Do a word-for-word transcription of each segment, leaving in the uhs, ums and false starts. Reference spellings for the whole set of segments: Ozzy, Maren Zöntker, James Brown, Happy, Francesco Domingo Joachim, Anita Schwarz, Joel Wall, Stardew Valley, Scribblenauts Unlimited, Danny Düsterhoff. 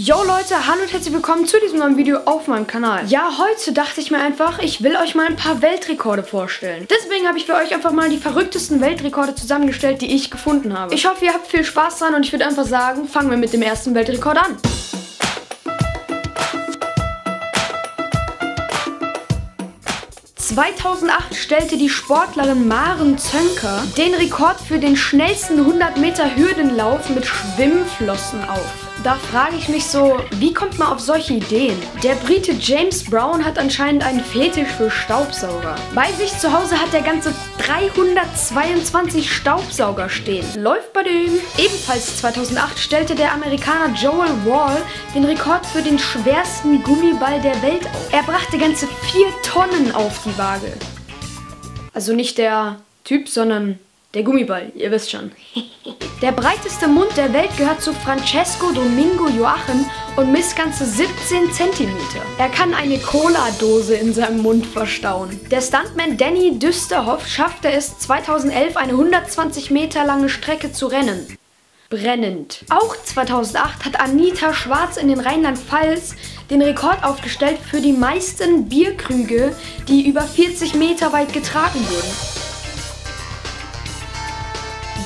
Yo Leute, hallo und herzlich willkommen zu diesem neuen Video auf meinem Kanal. Ja, heute dachte ich mir einfach, ich will euch mal ein paar Weltrekorde vorstellen. Deswegen habe ich für euch einfach mal die verrücktesten Weltrekorde zusammengestellt, die ich gefunden habe. Ich hoffe, ihr habt viel Spaß dran und ich würde einfach sagen, fangen wir mit dem ersten Weltrekord an. zweitausendacht stellte die Sportlerin Maren Zöntker den Rekord für den schnellsten hundert Meter Hürdenlauf mit Schwimmflossen auf. Da frage ich mich so, wie kommt man auf solche Ideen? Der Brite James Brown hat anscheinend einen Fetisch für Staubsauger. Bei sich zu Hause hat er ganze dreihundertzweiundzwanzig Staubsauger stehen. Läuft bei dem. Ebenfalls zweitausendacht stellte der Amerikaner Joel Wall den Rekord für den schwersten Gummiball der Welt auf. Er brachte ganze vier Tonnen auf die Waage. Also nicht der Typ, sondern der Gummiball, ihr wisst schon. Der breiteste Mund der Welt gehört zu Francesco Domingo Joachim und misst ganze siebzehn Zentimeter. Er kann eine Cola-Dose in seinem Mund verstauen. Der Stuntman Danny Düsterhoff schaffte es zweitausendelf, eine hundertzwanzig Meter lange Strecke zu rennen. Brennend. Auch zweitausendacht hat Anita Schwarz in den Rheinland-Pfalz den Rekord aufgestellt für die meisten Bierkrüge, die über vierzig Meter weit getragen wurden.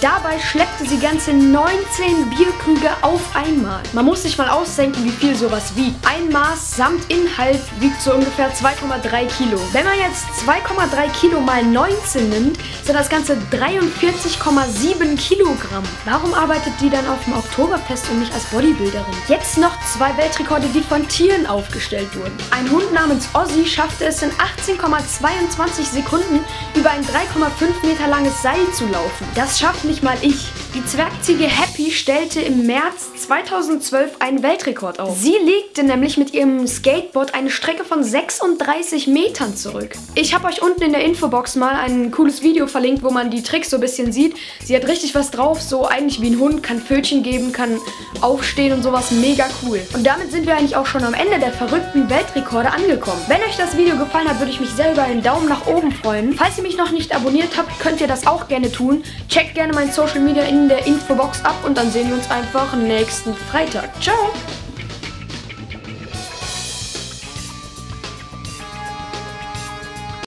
Dabei schleppte sie ganze neunzehn Bierkrüge auf einmal. Man muss sich mal ausdenken, wie viel sowas wiegt. Ein Maß samt Inhalt wiegt so ungefähr zwei Komma drei Kilo. Wenn man jetzt zwei Komma drei Kilo mal neunzehn nimmt, sind das ganze dreiundvierzig Komma sieben Kilogramm. Warum arbeitet die dann auf dem Oktoberfest und nicht als Bodybuilderin? Jetzt noch zwei Weltrekorde, die von Tieren aufgestellt wurden. Ein Hund namens Ozzy schaffte es in achtzehn Komma zweiundzwanzig Sekunden über ein drei Komma fünf Meter langes Seil zu laufen. Das schafft nicht mal ich. Die Zwergziege Happy stellte im März zweitausendzwölf einen Weltrekord auf. Sie legte nämlich mit ihrem Skateboard eine Strecke von sechsunddreißig Metern zurück. Ich habe euch unten in der Infobox mal ein cooles Video verlinkt, wo man die Tricks so ein bisschen sieht. Sie hat richtig was drauf, so eigentlich wie ein Hund, kann Pfötchen geben, kann aufstehen und sowas, mega cool. Und damit sind wir eigentlich auch schon am Ende der verrückten Weltrekorde angekommen. Wenn euch das Video gefallen hat, würde ich mich sehr über einen Daumen nach oben freuen. Falls ihr mich noch nicht abonniert habt, könnt ihr das auch gerne tun. Checkt gerne mein Social Media in der Infobox ab und dann sehen wir uns einfach nächsten Freitag. Ciao!